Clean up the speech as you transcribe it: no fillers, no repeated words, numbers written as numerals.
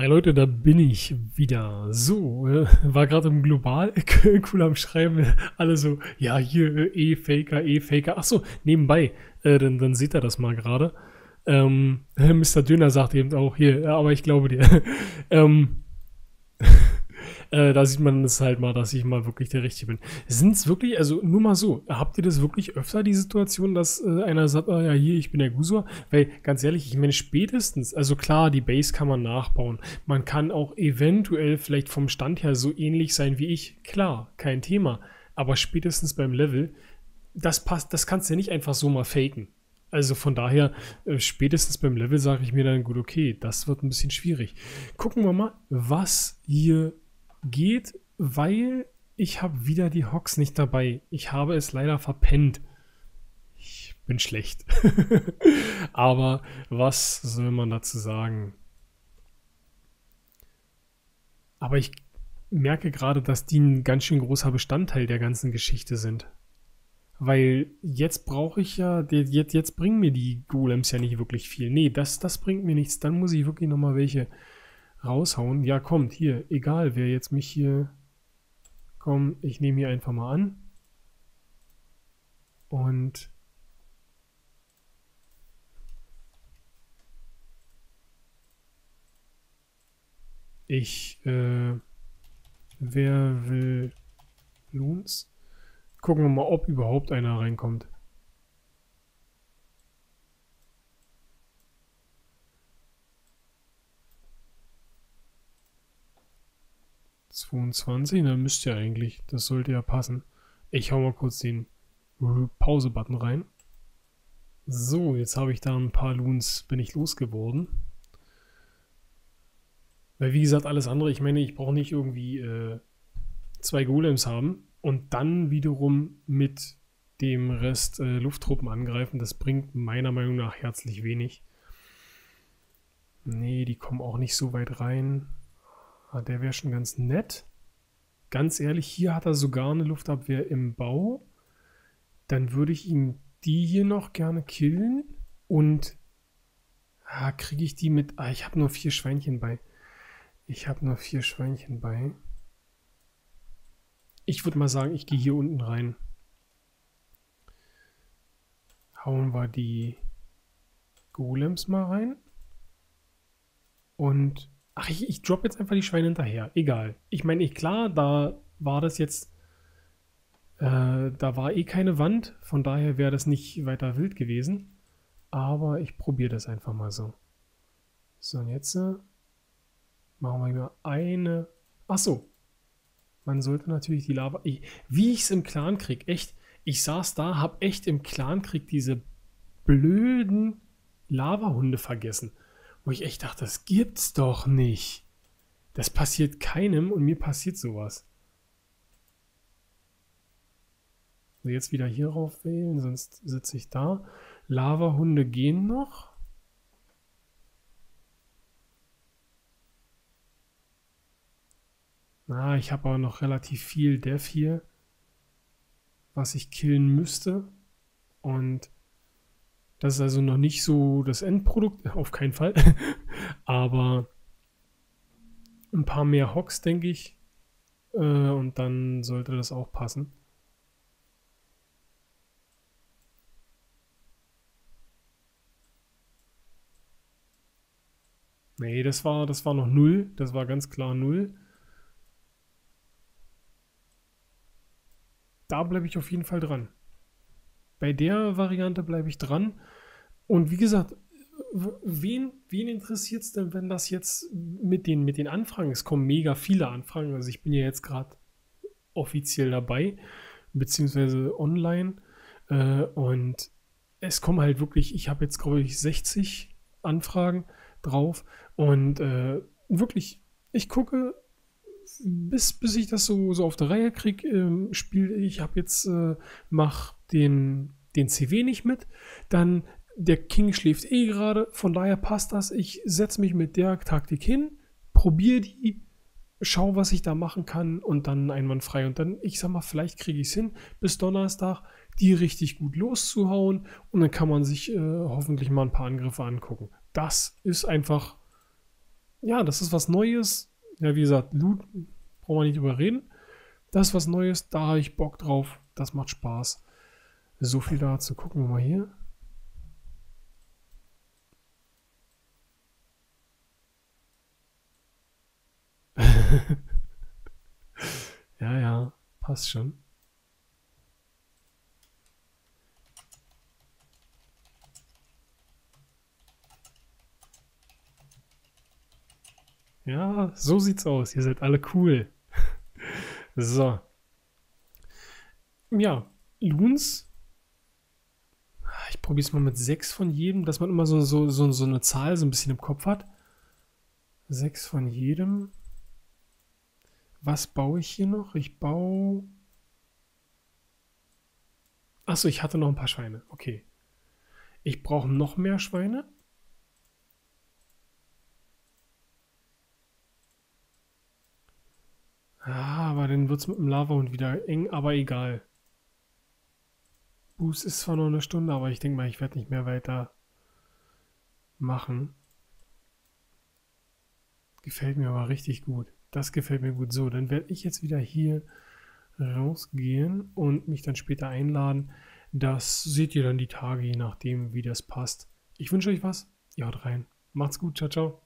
Hi Leute, da bin ich wieder. So, war gerade im Global, cool am Schreiben, alle so, ja hier, E-Faker, E-Faker. Achso, nebenbei, dann seht ihr das mal gerade. Mr. Döner sagt eben auch, hier, aber ich glaube dir. Da sieht man es halt mal, dass ich mal wirklich der Richtige bin. Sind es wirklich, also nur mal so, habt ihr das wirklich öfter, die Situation, dass einer sagt, ah ja, hier, ich bin der Gusower? Weil, ganz ehrlich, ich meine, spätestens, also klar, die Base kann man nachbauen. Man kann auch eventuell vielleicht vom Stand her so ähnlich sein wie ich. Klar, kein Thema. Aber spätestens beim Level, das passt, das kannst du ja nicht einfach so mal faken. Also von daher, spätestens beim Level sage ich mir dann, gut, okay, das wird ein bisschen schwierig. Gucken wir mal, was hier geht, weil ich habe wieder die Hogs nicht dabei. Ich habe es leider verpennt. Ich bin schlecht. Aber was soll man dazu sagen? Aber ich merke gerade, dass die ein ganz schön großer Bestandteil der ganzen Geschichte sind. Weil jetzt brauche ich ja, jetzt bringen mir die Golems ja nicht wirklich viel. Nee, das bringt mir nichts. Dann muss ich wirklich nochmal welche raushauen. Ja, kommt, hier, egal, wer jetzt mich hier... Komm, ich nehme hier einfach mal an. Und... Ich, wer will Loons? Gucken wir mal, ob überhaupt einer reinkommt. Dann müsste ja eigentlich, das sollte ja passen. Ich hau mal kurz den Pause-Button rein. So, jetzt habe ich da ein paar Loons, bin ich losgeworden. Weil wie gesagt, alles andere, ich meine, ich brauche nicht irgendwie 2 Golems haben und dann wiederum mit dem Rest Lufttruppen angreifen. Das bringt meiner Meinung nach herzlich wenig. Nee, die kommen auch nicht so weit rein. Ah, der wäre schon ganz nett. Ganz ehrlich, hier hat er sogar eine Luftabwehr im Bau. Dann würde ich ihm die hier noch gerne killen. Und kriege ich die mit... Ah, ich habe nur 4 Schweinchen bei. Ich würde mal sagen, ich gehe hier unten rein. Hauen wir die Golems mal rein. Und... Ach, ich droppe jetzt einfach die Schweine hinterher. Egal. Ich meine, klar, da war das jetzt... da war eh keine Wand. Von daher wäre das nicht weiter wild gewesen. Aber ich probiere das einfach mal so. So, und jetzt machen wir hier eine... Ach so. Man sollte natürlich die Lava... Wie ich es im Clankrieg, echt. Ich saß da, habe echt im Clankrieg diese blöden Lavahunde vergessen. Wo ich echt dachte, das gibt's doch nicht. Das passiert keinem und mir passiert sowas. So, jetzt wieder hier rauf wählen, sonst sitze ich da. Lavahunde gehen noch. Na, ich habe aber noch relativ viel Dev hier, was ich killen müsste. Und... das ist also noch nicht so das Endprodukt, auf keinen Fall. Aber ein paar mehr Hogs, denke ich. Und dann sollte das auch passen. Nee, das war noch 0. Das war ganz klar 0. Da bleibe ich auf jeden Fall dran. Bei der Variante bleibe ich dran. Und wie gesagt, wen interessiert es denn, wenn das jetzt mit den Anfragen, es kommen mega viele Anfragen, also ich bin ja jetzt gerade offiziell dabei, beziehungsweise online und es kommen halt wirklich, ich habe jetzt glaube ich 60 Anfragen drauf und wirklich, ich gucke, bis ich das so auf der Reihe kriege, spiele ich, habe jetzt, mache den CW nicht mit, dann der King schläft eh gerade, von daher passt das, ich setze mich mit der Taktik hin, probiere die, schau, was ich da machen kann und dann einwandfrei und dann, ich sag mal, vielleicht kriege ich es hin, bis Donnerstag die richtig gut loszuhauen und dann kann man sich hoffentlich mal ein paar Angriffe angucken. Das ist einfach ja, das ist was Neues. Ja, wie gesagt, Loot brauchen wir nicht drüber reden. Das ist was Neues, da habe ich Bock drauf. Das macht Spaß. So viel dazu. Gucken wir mal hier. Ja, ja, passt schon. Ja, so sieht's aus. Ihr seid alle cool. So. Ja, Loons. Ich probiere es mal mit 6 von jedem, dass man immer so eine Zahl so ein bisschen im Kopf hat. 6 von jedem. Was baue ich hier noch? Ich baue... Achso, ich hatte noch ein paar Schweine. Okay. Ich brauche noch mehr Schweine. Ah, aber dann wird es mit dem Lavahund wieder eng, aber egal. Boost ist zwar noch eine Stunde, aber ich denke mal, ich werde nicht mehr weiter machen. Gefällt mir aber richtig gut. Das gefällt mir gut. So, dann werde ich jetzt wieder hier rausgehen und mich dann später einladen. Das seht ihr dann die Tage, je nachdem, wie das passt. Ich wünsche euch was. Ihr haut rein. Macht's gut. Ciao, ciao.